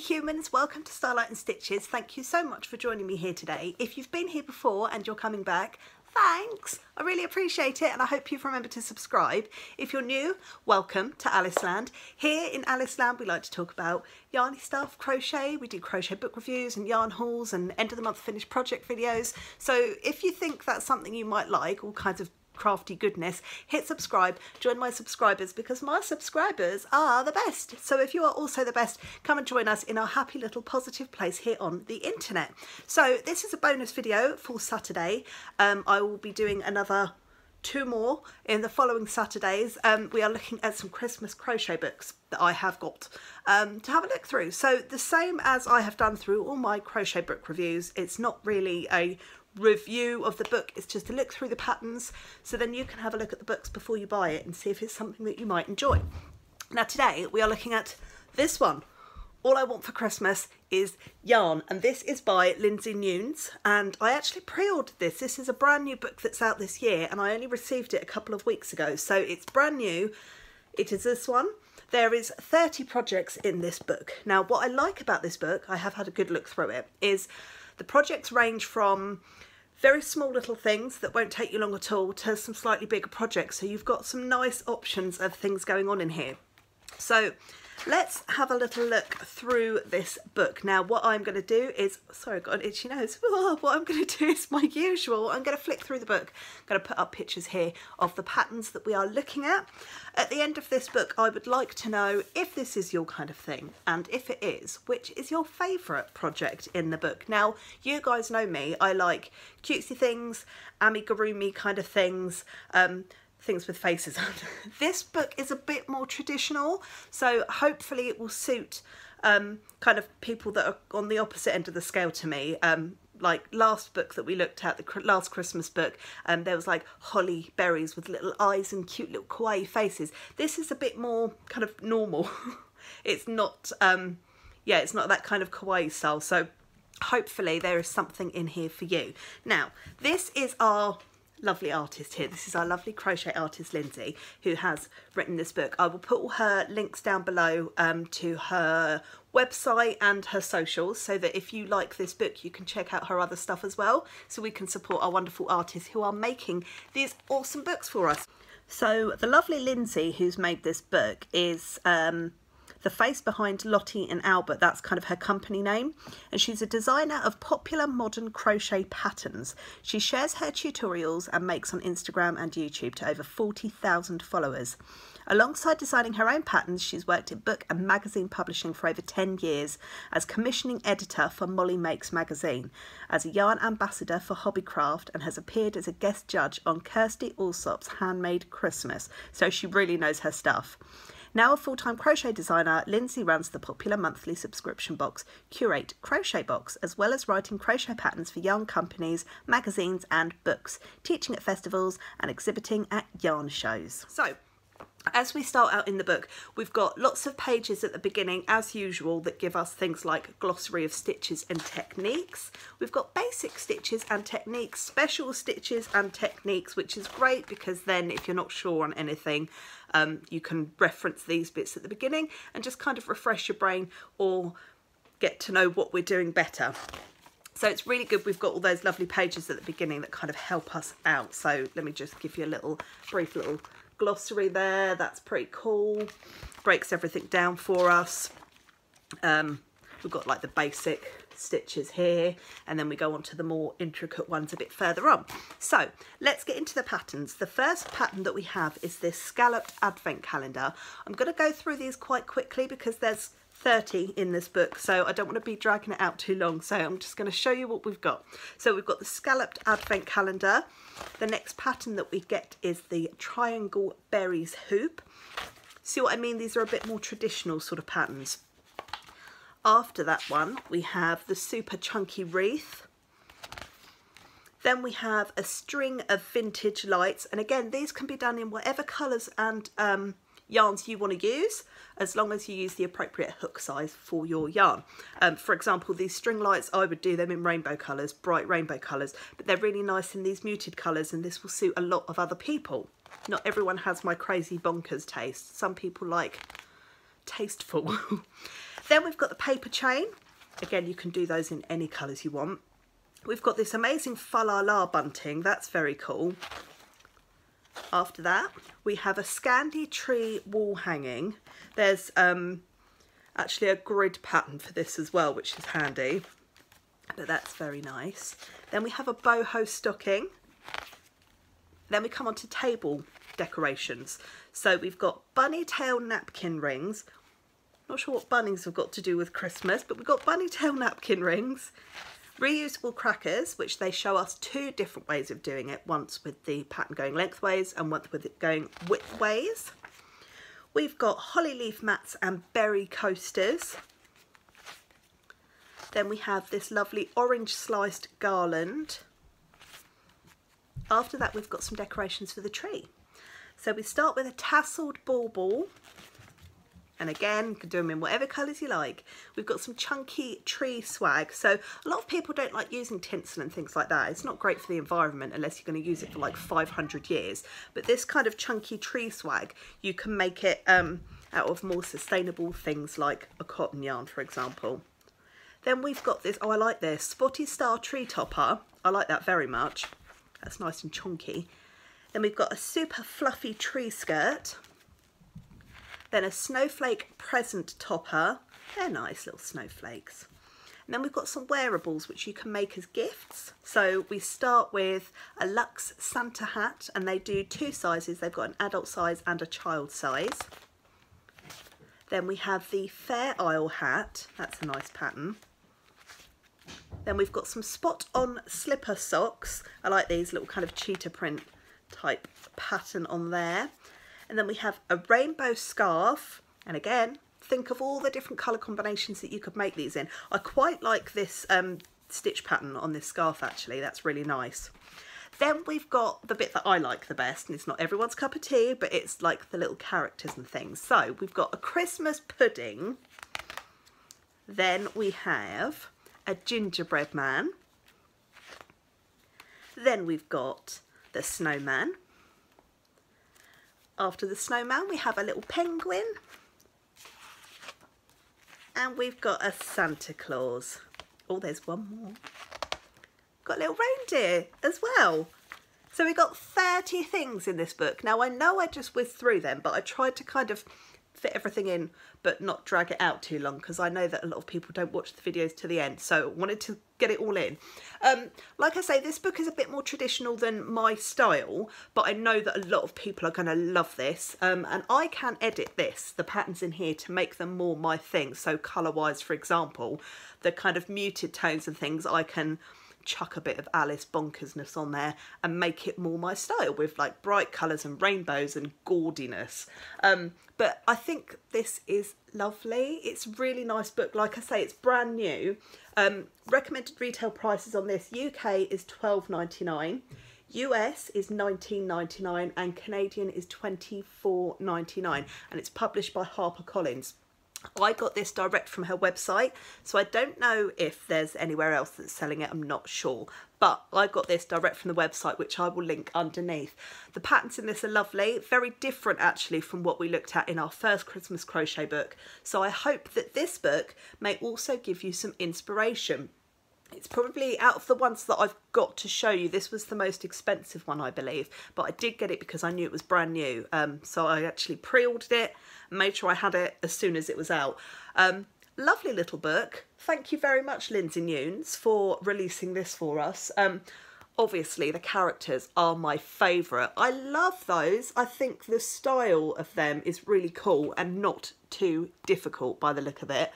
humans, welcome to Starlight and Stitches. Thank you so much for joining me here today. If you've been here before and you're coming back, thanks, I really appreciate it, and I hope you've remembered to subscribe. If you're new, welcome to Alice Land. Here in Alice Land we like to talk about yarny stuff, crochet, we do crochet book reviews and yarn hauls and end of the month finished project videos. So if you think that's something you might like, all kinds of crafty goodness, hit subscribe, join my subscribers, because my subscribers are the best. So if you are also the best, come and join us in our happy little positive place here on the internet. So this is a bonus video for Saturday. I will be doing another two more in the following Saturdays. We are looking at some Christmas crochet books that I have got to have a look through. So the same as I have done through all my crochet book reviews, it's not really a review of the book, it's just to look through the patterns, so then you can have a look at the books before you buy it and see if it's something that you might enjoy. Now today we are looking at this one, All I Want for Christmas is Yarn, and this is by Lindsey Newns, and I actually pre-ordered this. This is a brand new book that's out this year, and I only received it a couple of weeks ago, so it's brand new. It is this one. There is 30 projects in this book. Now what I like about this book, I have had a good look through it, is the projects range from very small little things that won't take you long at all to some slightly bigger projects. So you've got some nice options of things going on in here. So let's have a little look through this book. Now what I'm going to do is, sorry, I've got an itchy nose. Oh, what I'm going to do is my usual. I'm going to flick through the book. I'm going to put up pictures here of the patterns that we are looking at. At the end of this book, I would like to know if this is your kind of thing, and if it is, which is your favourite project in the book. Now you guys know me. I like cutesy things, amigurumi kind of things. Things with faces on. This book is a bit more traditional, so hopefully it will suit kind of people that are on the opposite end of the scale to me. Like last book that we looked at, the last Christmas book, there was like holly berries with little eyes and cute little kawaii faces. This is a bit more kind of normal. It's not, yeah, it's not that kind of kawaii style, so hopefully there is something in here for you. Now, this is our lovely artist here. This is our lovely crochet artist Lindsey, who has written this book. I will put all her links down below to her website and her socials, so that if you like this book you can check out her other stuff as well, so we can support our wonderful artists who are making these awesome books for us. So the lovely Lindsey, who's made this book, is the face behind Lottie and Albert. That's kind of her company name, and she's a designer of popular modern crochet patterns. She shares her tutorials and makes on Instagram and YouTube to over 40,000 followers. Alongside designing her own patterns, she's worked in book and magazine publishing for over 10 years as commissioning editor for Molly Makes Magazine, as a yarn ambassador for Hobbycraft, and has appeared as a guest judge on Kirsty Allsop's Handmade Christmas, so she really knows her stuff. Now a full-time crochet designer, Lindsey runs the popular monthly subscription box, Curate Crochet Box, as well as writing crochet patterns for yarn companies, magazines and books, teaching at festivals and exhibiting at yarn shows. So, as we start out in the book, we've got lots of pages at the beginning, as usual, that give us things like glossary of stitches and techniques. We've got basic stitches and techniques, special stitches and techniques, which is great because then if you're not sure on anything, you can reference these bits at the beginning and just kind of refresh your brain or get to know what we're doing better. So it's really good. We've got all those lovely pages at the beginning that kind of help us out. So let me just give you a little brief little glossary there. That's pretty cool. Breaks everything down for us. We've got like the basic stitches here, and then we go on to the more intricate ones a bit further on. So let's get into the patterns. The first pattern that we have is this scalloped advent calendar. I'm going to go through these quite quickly because there's 30 in this book, so I don't want to be dragging it out too long, so I'm just going to show you what we've got. So we've got the scalloped advent calendar. The next pattern that we get is the triangle berries hoop. See what I mean? These are a bit more traditional sort of patterns. After that one, we have the super chunky wreath. Then we have a string of vintage lights, and again, these can be done in whatever colours and yarns you want to use, as long as you use the appropriate hook size for your yarn. For example, these string lights, I would do them in rainbow colours, bright rainbow colours, but they're really nice in these muted colours, and this will suit a lot of other people. Not everyone has my crazy bonkers taste. Some people like tasteful. Then we've got the paper chain. Again, you can do those in any colours you want. We've got this amazing fa-la-la bunting. That's very cool. After that, we have a Scandi tree wall hanging. There's actually a grid pattern for this as well, which is handy. But that's very nice. Then we have a boho stocking. Then we come on to table decorations. So we've got bunny tail napkin rings. Not sure what bunnings have got to do with Christmas, but we've got bunny tail napkin rings. Reusable crackers, which they show us two different ways of doing it, once with the pattern going lengthways and once with it going widthways. We've got holly leaf mats and berry coasters. Then we have this lovely orange sliced garland. After that, we've got some decorations for the tree. So we start with a tasseled bauble. And again, you can do them in whatever colours you like. We've got some chunky tree swag. So a lot of people don't like using tinsel and things like that. It's not great for the environment unless you're going to use it for like 500 years. But this kind of chunky tree swag, you can make it out of more sustainable things like a cotton yarn, for example. Then we've got this, oh, I like this, Spotty Star tree topper. I like that very much. That's nice and chunky. Then we've got a super fluffy tree skirt. Then a snowflake present topper. They're nice little snowflakes. And then we've got some wearables which you can make as gifts. So we start with a Luxe Santa hat, and they do two sizes. They've got an adult size and a child size. Then we have the Fair Isle hat. That's a nice pattern. Then we've got some spot on slipper socks. I like these little kind of cheetah print type pattern on there. And then we have a rainbow scarf. And again, think of all the different colour combinations that you could make these in. I quite like this stitch pattern on this scarf, actually. That's really nice. Then we've got the bit that I like the best, and it's not everyone's cup of tea, but it's like the little characters and things. So we've got a Christmas pudding. Then we have a gingerbread man. Then we've got the snowman. After the snowman, we have a little penguin, and we've got a Santa Claus. Oh, there's one more. Got little reindeer as well. So we got 30 things in this book. Now, I know I just whizzed through them, but I tried to kind of fit everything in, but not drag it out too long, because I know that a lot of people don't watch the videos to the end, so I wanted to get it all in. Like I say, this book is a bit more traditional than my style, but I know that a lot of people are going to love this, and I can edit this, the patterns in here, to make them more my thing. So colour wise, for example, the kind of muted tones and things, I can chuck a bit of Alice bonkersness on there and make it more my style with like bright colours and rainbows and gaudiness. But I think this is lovely. It's a really nice book. Like I say, it's brand new. Recommended retail prices on this, UK is $12.99, US is $19.99, and Canadian is $24.99, and it's published by HarperCollins. I got this direct from her website, so I don't know if there's anywhere else that's selling it, I'm not sure. But I got this direct from the website, which I will link underneath. The patterns in this are lovely, very different actually from what we looked at in our first Christmas crochet book. So I hope that this book may also give you some inspiration. It's probably, out of the ones that I've got to show you, this was the most expensive one, I believe, but I did get it because I knew it was brand new. So I actually pre-ordered it and made sure I had it as soon as it was out. Lovely little book. Thank you very much, Lindsey Newns, for releasing this for us. Obviously, the characters are my favourite. I love those. I think the style of them is really cool and not too difficult by the look of it.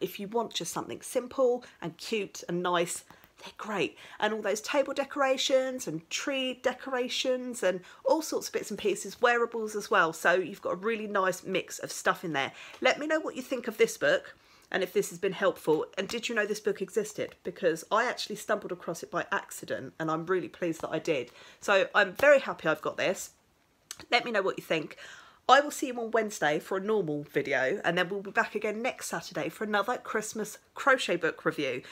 If you want just something simple and cute and nice, they're great. And all those table decorations and tree decorations and all sorts of bits and pieces, wearables as well. So you've got a really nice mix of stuff in there. Let me know what you think of this book, and if this has been helpful, and did you know this book existed? Because I actually stumbled across it by accident, and I'm really pleased that I did. So I'm very happy I've got this. Let me know what you think. I will see you on Wednesday for a normal video, and then we'll be back again next Saturday for another Christmas crochet book review.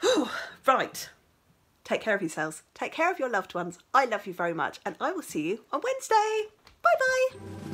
Whew, right, take care of yourselves, take care of your loved ones. I love you very much, and I will see you on Wednesday. Bye bye.